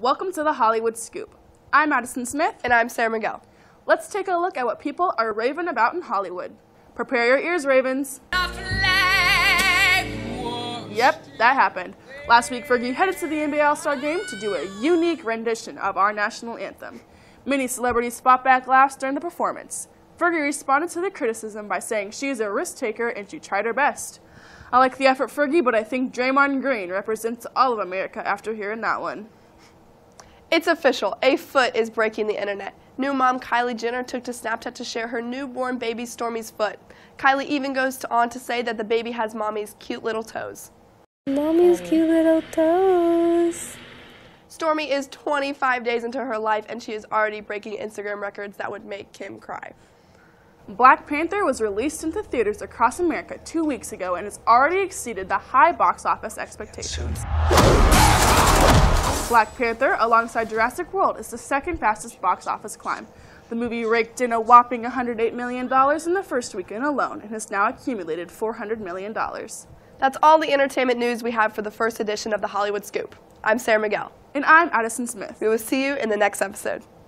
Welcome to the Hollywood Scoop. I'm Madison Smith. And I'm Sarah Miguel. Let's take a look at what people are raving about in Hollywood. Prepare your ears, Ravens. Yep, that happened. Last week, Fergie headed to the NBA All-Star Game to do a unique rendition of our national anthem. Many celebrities fought back laughs during the performance. Fergie responded to the criticism by saying she is a risk-taker and she tried her best. I like the effort, Fergie, but I think Draymond Green represents all of America after hearing that one. It's official. A foot is breaking the internet. New mom Kylie Jenner took to Snapchat to share her newborn baby Stormy's foot. Kylie even goes on to say that the baby has mommy's cute little toes. Mommy's cute little toes. Stormy is 25 days into her life, and she is already breaking Instagram records that would make Kim cry. Black Panther was released into theaters across America 2 weeks ago and has already exceeded the high box office expectations. Black Panther, alongside Jurassic World, is the second fastest box office climb. The movie raked in a whopping $108 million in the first weekend alone and has now accumulated $400 million. That's all the entertainment news we have for the first edition of the Hollywood Scoop. I'm Sarah Miguel. And I'm Addison Smith. We will see you in the next episode.